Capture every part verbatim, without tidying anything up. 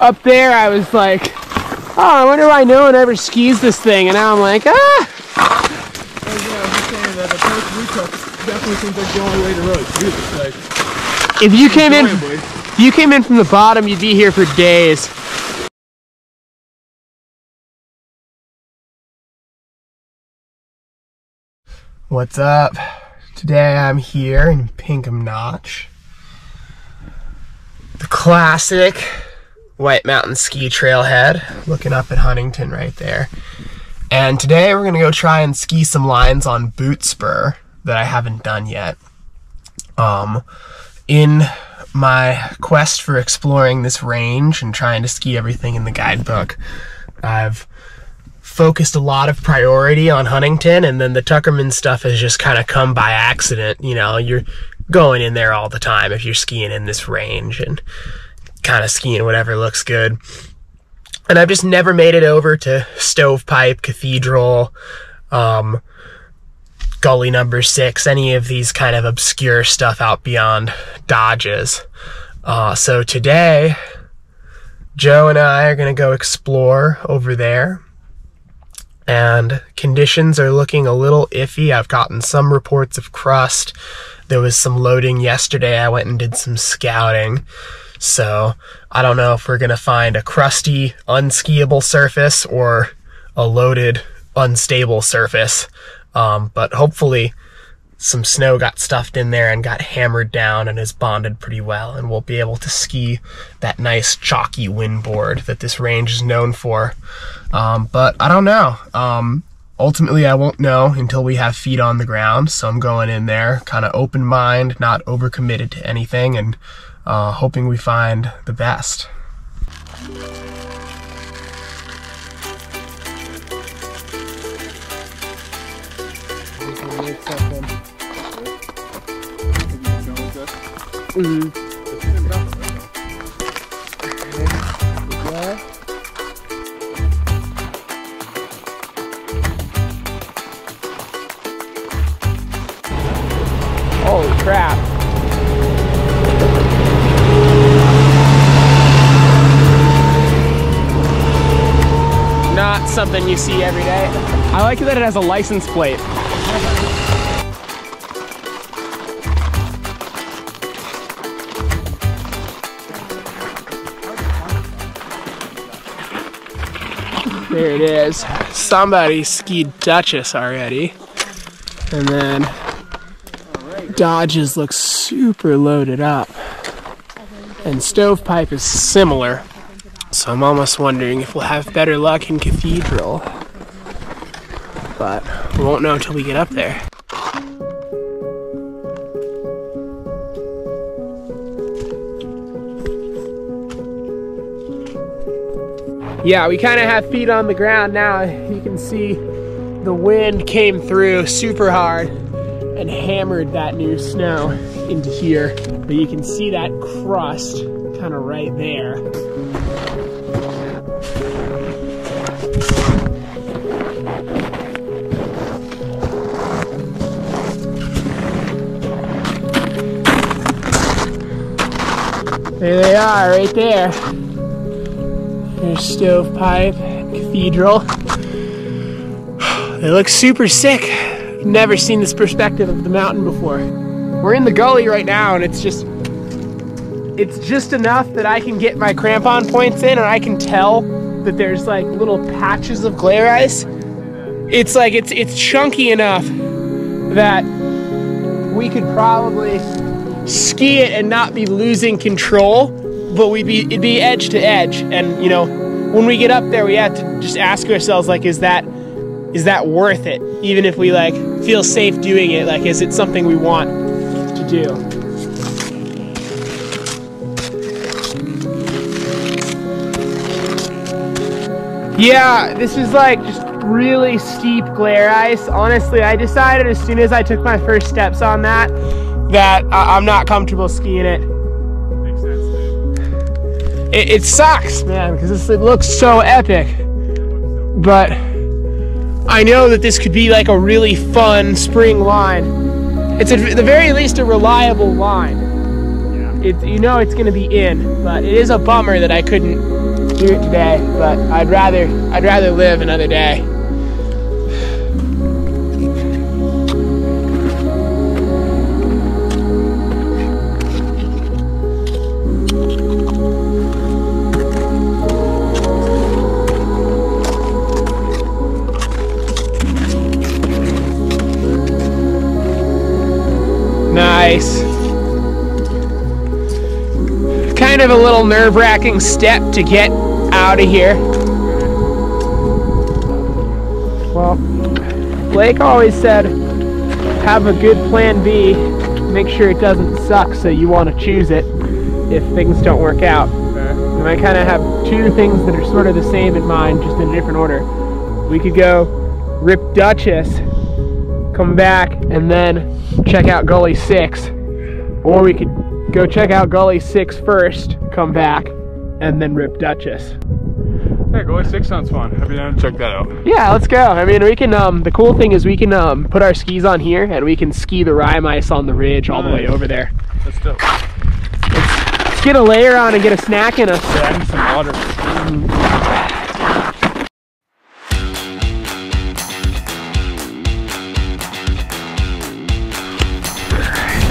up there I was like, oh, I wonder why no one ever skis this thing, and now I'm like, ah! Definitely seems like the only way to really do this. Like, if you came in, if you came in from the bottom, you'd be here for days. What's up? Today I'm here in Pinkham Notch, the classic White Mountain ski trailhead, looking up at Huntington right there. And today we're gonna go try and ski some lines on Boot Spur that I haven't done yet. Um, in my quest for exploring this range and trying to ski everything in the guidebook, I've focused a lot of priority on Huntington, and then the Tuckerman stuff has just kind of come by accident. You know, you're going in there all the time if you're skiing in this range and kind of skiing whatever looks good. And I've just never made it over to Stovepipe, Cathedral, um, Gully number six, any of these kind of obscure stuff out beyond Dodge's. Uh, so today, Joe and I are going to go explore over there. And conditions are looking a little iffy. I've gotten some reports of crust. There was some loading yesterday. I went and did some scouting. So I don't know if we're going to find a crusty, unskiable surface or a loaded, unstable surface. Um, but hopefully some snow got stuffed in there and got hammered down and is bonded pretty well, and we'll be able to ski that nice chalky windboard that this range is known for. Um, but I don't know. Um, ultimately, I won't know until we have feet on the ground. So I'm going in there kind of open mind, not overcommitted to anything, and uh, hoping we find the best. Mm-hmm. Holy crap. Not something you see every day. I like that it has a license plate. There it is. Somebody skied Dodge's already. And then Dodge's looks super loaded up. And Stovepipe is similar. So I'm almost wondering if we'll have better luck in Cathedral. But we won't know until we get up there. Yeah, we kind of have feet on the ground now. You can see the wind came through super hard and hammered that new snow into here. But you can see that crust kind of right there. There they are, right there. There's Stovepipe, Cathedral. They look super sick. I've never seen this perspective of the mountain before. We're in the gully right now, and it's just, it's just enough that I can get my crampon points in, and I can tell that there's like little patches of glare ice. It's like, it's, it's chunky enough that we could probably ski it and not be losing control. But we'd be, it'd be edge to edge, and you know, when we get up there, we have to just ask ourselves, like, is that, is that worth it? Even if we like feel safe doing it, like, is it something we want to do? Yeah, this is like just really steep glare ice. Honestly, I decided as soon as I took my first steps on that, that I I'm not comfortable skiing it. It, it sucks, man, because it looks so epic. But I know that this could be like a really fun spring line. It's at the very least a reliable line. Yeah. It, you know it's going to be in, but it is a bummer that I couldn't do it today, but I'd rather I'd rather live another day. Nice. Kind of a little nerve-wracking step to get out of here. Well, Blake always said, have a good plan B, make sure it doesn't suck so you want to choose it if things don't work out. And I kind of have two things that are sort of the same in mind, just in a different order. We could go rip Dodge's, come back, and then check out Gully six, or we could go check out Gully six first, come back, and then rip Dodge's. Yeah, Gully six sounds fun. Have you done? Check that out. Yeah, let's go. I mean, we can, um, the cool thing is we can um, put our skis on here, and we can ski the rime ice on the ridge all nice. The way over there. That's dope. Let's, let's get a layer on and get a snack in us. Yeah, I need some water. Mm.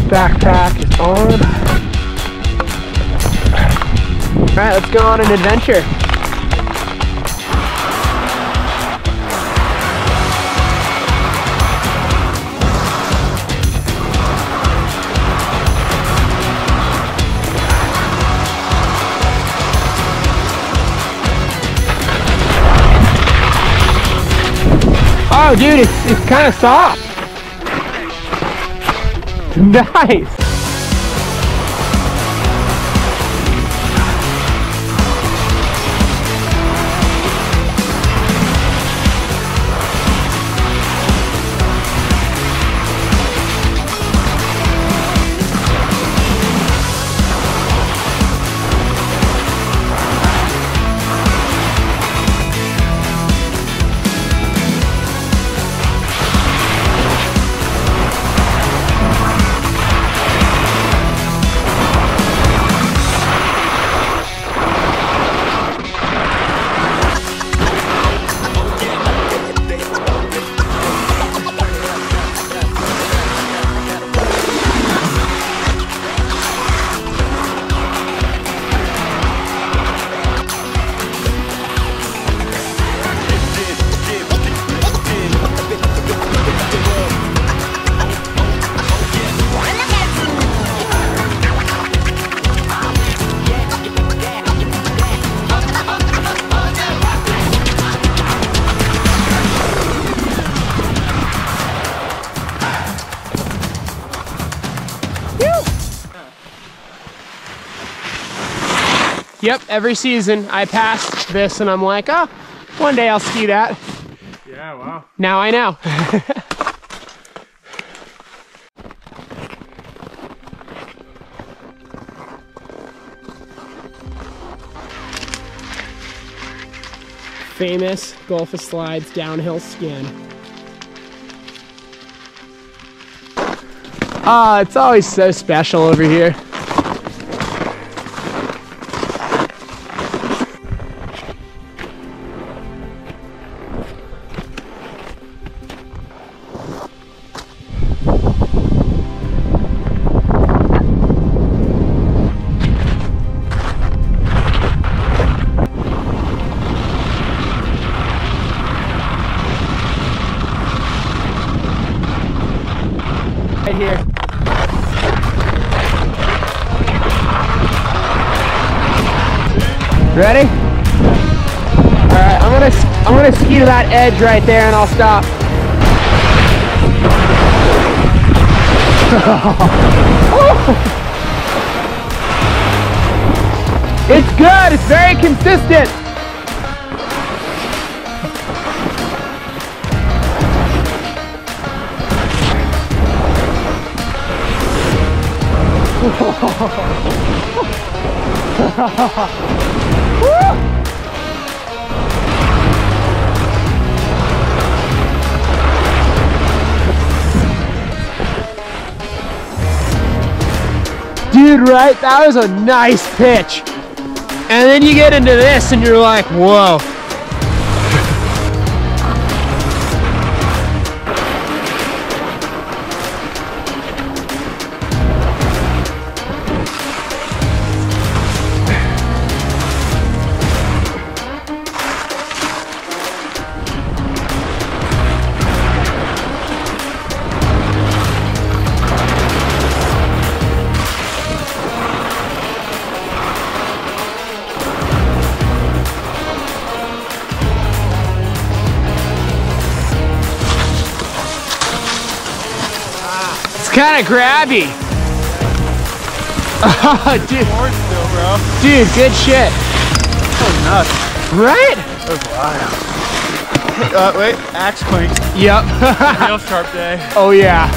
Backpack is on. Alright, let's go on an adventure. Oh dude, it's, it's kind of soft. Nice! Yep, every season I pass this and I'm like, oh, one day I'll ski that. Yeah, wow. Now I know. Famous Gulf of Slides downhill skin. Ah, oh, it's always so special over here. Here. Ready? All right, I'm gonna I'm gonna ski to that edge right there, and I'll stop. It's good. It's very consistent. Dude, right? That was a nice pitch. And then you get into this and you're like, whoa. Kind of grabby. Oh, dude. Dude, good shit. That was nuts. Right? That was wild. Uh, wait, axe clink. Yep. Real sharp day. Oh, yeah.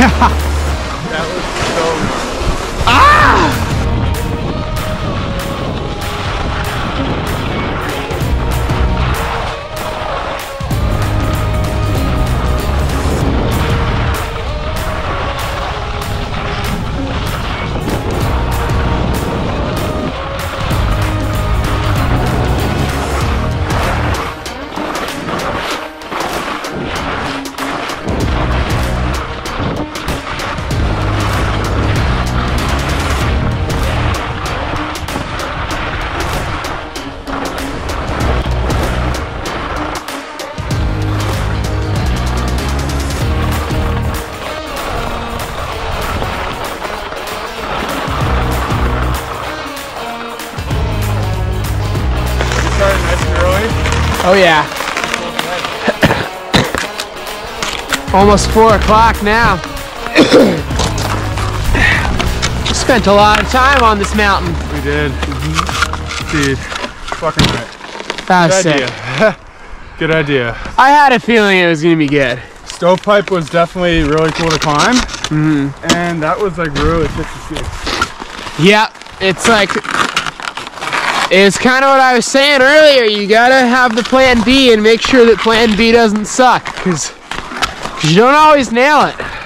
Yeah. Oh yeah. Almost four o'clock now. Spent a lot of time on this mountain. We did. Mm-hmm. Dude, fucking right. That was good sick. Idea. Good idea. I had a feeling it was gonna be good. Stovepipe was definitely really cool to climb. Mm-hmm. And that was like really fifty-six. Yeah, it's like, it's kind of what I was saying earlier. You gotta have the plan B and make sure that plan B doesn't suck, because you don't always nail it.